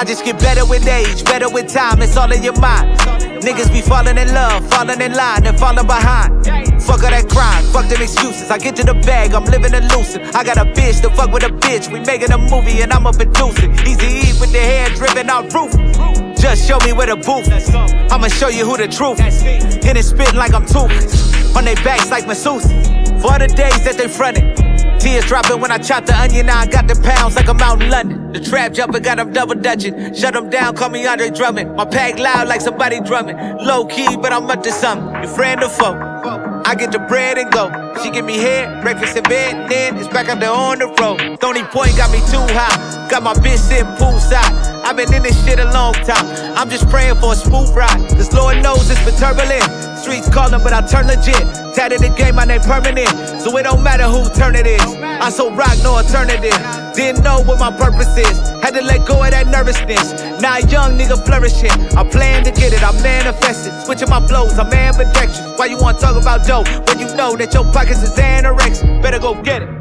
I just get better with age, better with time, it's all in your mind. Niggas be falling in love, falling in line, and falling behind. Fuck all that crime, fuck them excuses. I get to the bag, I'm living elusive. I got a bitch to fuck with a bitch. We making a movie and I'm a producer. Easy E with the hair dripping off roof. Just show me where the booth is. I'ma show you who the truth is. In it spitting like I'm toothless. On their backs like masseuses. For all the days that they fronted. Tears dropping when I chop the onion, now I got the pounds like I'm out in London. The trap jumping, got them double dutching. Shut them down, call me Andre Drummond. My pack loud like somebody drumming. Low key, but I'm up to something. Your friend or foe, I get the bread and go. She give me hair, breakfast in bed, then it's back up there on the road. Stony Point got me too high. Got my bitch sitting poolside. I've been in this shit a long time. I'm just praying for a smooth ride. Cause Lord knows it's been turbulent. Streets calling, but I turn legit. Tatted the game, my name permanent. So it don't matter who turn it is. I so rock, no alternative. Didn't know what my purpose is. Had to let go of that nervousness. Now a young nigga flourishing. I plan to get it, I manifested. Switching my flows, I'm ambidextrous. Why you wanna talk about dope when you know that your pockets is anorexic? Better go get it.